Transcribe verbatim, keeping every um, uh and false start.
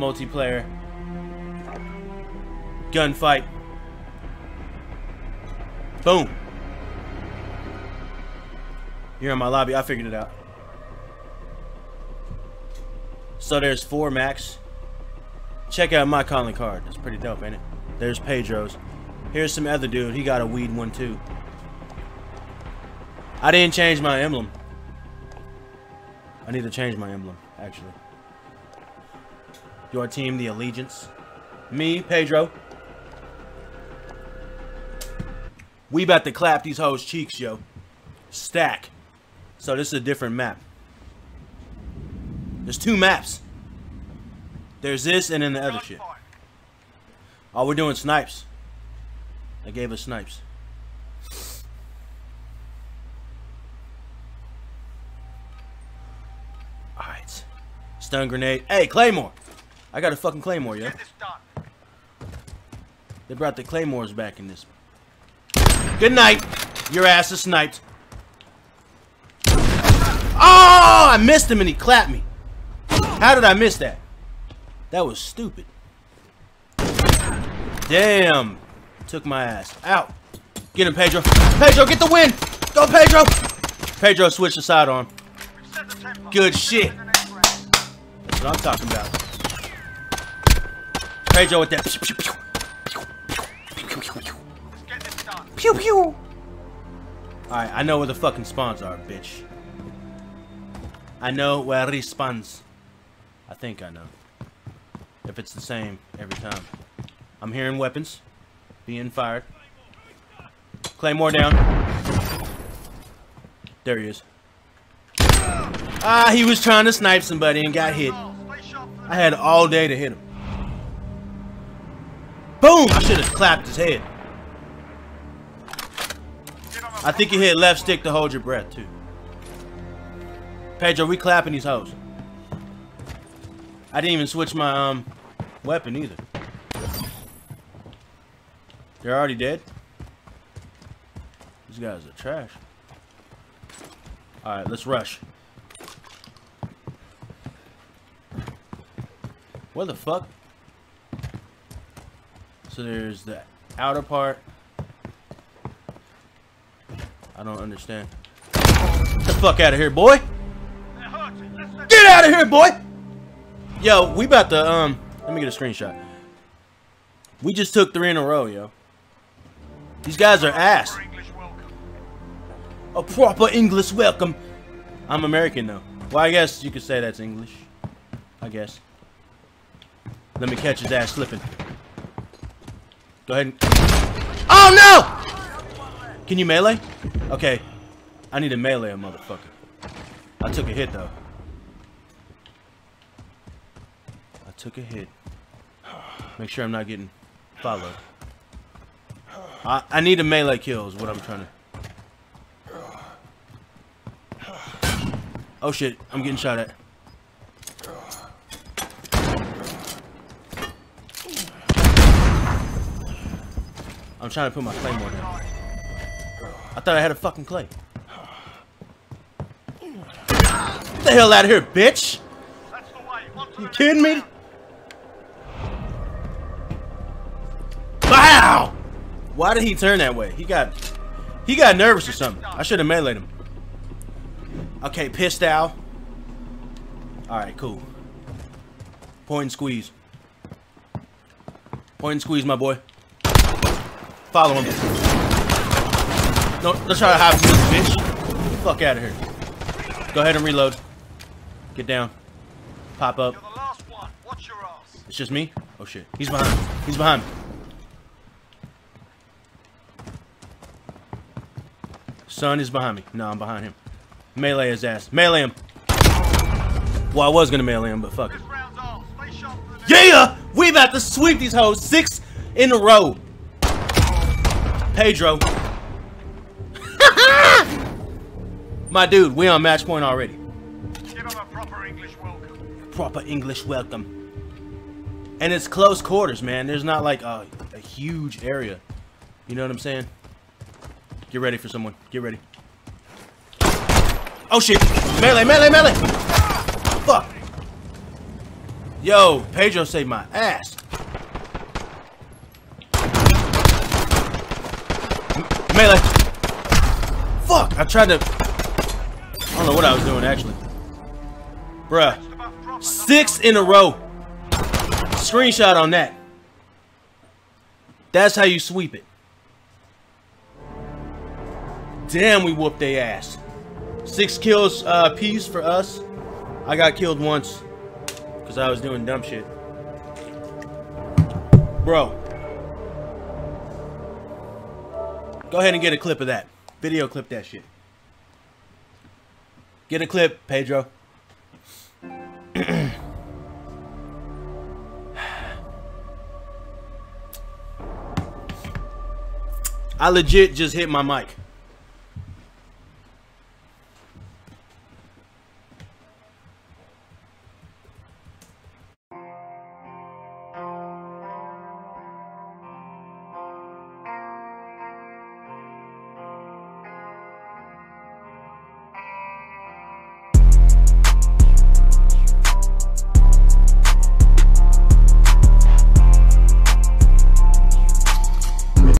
multiplayer. Gunfight. Boom. You're in my lobby. I figured it out. So there's four max. Check out my calling card. That's pretty dope, ain't it? There's Pedro's. Here's some other dude. He got a weed one too. I didn't change my emblem. I need to change my emblem, actually. Your team, the Allegiance. Me, Pedro. We about to clap these hoes' cheeks, yo. Stack. So this is a different map. There's two maps. There's this and then the other shit. Oh, we're doing snipes. They gave us snipes. Alright. Stun grenade. Hey, Claymore! I got a fucking Claymore, yo. They brought the Claymores back in this. Good night! Your ass is sniped. Oh! I missed him and he clapped me. How did I miss that? That was stupid. Damn. Took my ass out. Get him, Pedro. Pedro, get the win! Go, Pedro! Pedro switched the sidearm. Good shit. That's what I'm talking about. Pedro with that. Pew pew! Alright, I know where the fucking spawns are, bitch. I know where he spawns. I think I know. If it's the same every time. I'm hearing weapons being fired. Claymore down. There he is. Ah, he was trying to snipe somebody and got hit. I had all day to hit him. Boom! I should have clapped his head. I think you hit left stick to hold your breath, too. Pedro, we clapping these hoes. I didn't even switch my um weapon either. They're already dead. These guys are trash. Alright, let's rush. Where the fuck? So there's the outer part. I don't understand. Get the fuck out of here, boy! Get out of here, boy! Yo, we about to, um, let me get a screenshot. We just took three in a row, yo. These guys are ass. A proper English welcome. I'm American, though. Well, I guess you could say that's English. I guess. Let me catch his ass slipping. Go ahead and... Oh, no! Can you melee? Okay. I need to melee a motherfucker. I took a hit, though. Took a hit. Make sure I'm not getting followed. I, I need a melee kill is what I'm trying to. Oh shit, I'm getting shot at. I'm trying to put my claymore down. I thought I had a fucking clay. Get the hell out of here, bitch! You kidding me? Wow! Why did he turn that way? He got he got nervous or something. I should have meleeed him. Okay, pissed out. Alright, cool. Point and squeeze. Point and squeeze, my boy. Follow him. No, let's try to hide from this bitch. Get the fuck out of here. Go ahead and reload. Get down. Pop up. It's just me? Oh shit. He's behind me. He's behind me. Son is behind me. No, I'm behind him. Melee his ass. Melee him. Well, I was gonna melee him, but fuck it. Yeah! We about to sweep these hoes six in a row. Pedro. My dude, we on match point already. Give him a proper English welcome. Proper English welcome. And it's close quarters, man. There's not like a, a huge area. You know what I'm saying? Get ready for someone. Get ready. Oh shit! Melee, melee, melee! Fuck! Yo, Pedro saved my ass. Melee. Fuck, I tried to... I don't know what I was doing, actually. Bruh. Six in a row. Screenshot on that. That's how you sweep it. Damn, we whooped their ass. Six kills uh, apiece for us. I got killed once because I was doing dumb shit. Bro. Go ahead and get a clip of that. Video clip that shit. Get a clip, Pedro. I legit just hit my mic.